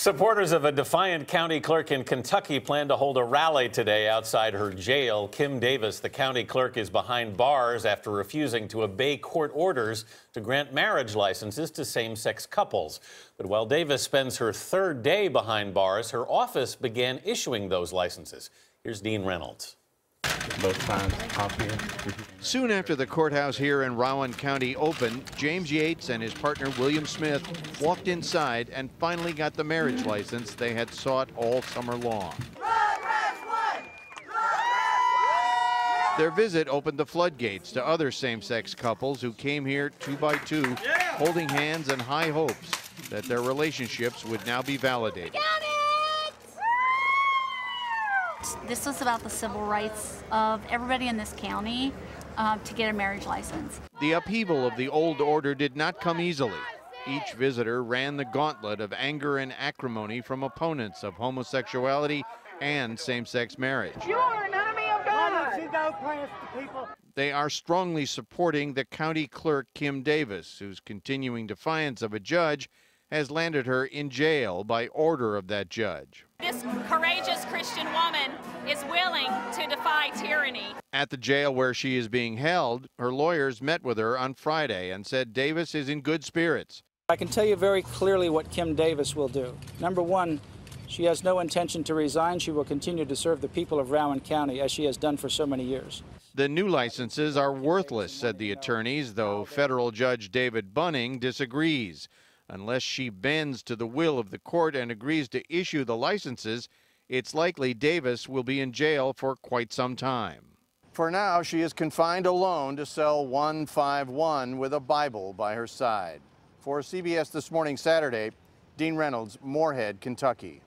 Supporters of a defiant county clerk in Kentucky plan to hold a rally today outside her jail. Kim Davis, the county clerk, is behind bars after refusing to obey court orders to grant marriage licenses to same-sex couples. But while Davis spends her third day behind bars, her office began issuing those licenses. Here's Dean Reynolds. Soon after the courthouse here in Rowan County opened, James Yates and his partner William Smith walked inside and finally got the marriage license they had sought all summer long. Their visit opened the floodgates to other same-sex couples who came here two by two, holding hands in high hopes that their relationships would now be validated. This was about the civil rights of everybody in this county to get a marriage license. The upheaval of the old order did not come easily. Each visitor ran the gauntlet of anger and acrimony from opponents of homosexuality and same-sex marriage. You are an enemy of God. They are strongly supporting the county clerk, Kim Davis, whose continuing defiance of a judge has landed her in jail by order of that judge. This courageous Christian woman is willing to defy tyranny. At the jail where she is being held, her lawyers met with her on Friday and said Davis is in good spirits. I can tell you very clearly what Kim Davis will do. Number one, she has no intention to resign. She will continue to serve the people of Rowan County as she has done for so many years. The new licenses are worthless, said the attorneys, though federal judge David Bunning disagrees. Unless she bends to the will of the court and agrees to issue the licenses, it's likely Davis will be in jail for quite some time. For now, she is confined alone to cell 151 with a Bible by her side. For CBS This Morning Saturday, Dean Reynolds, Moorhead, Kentucky.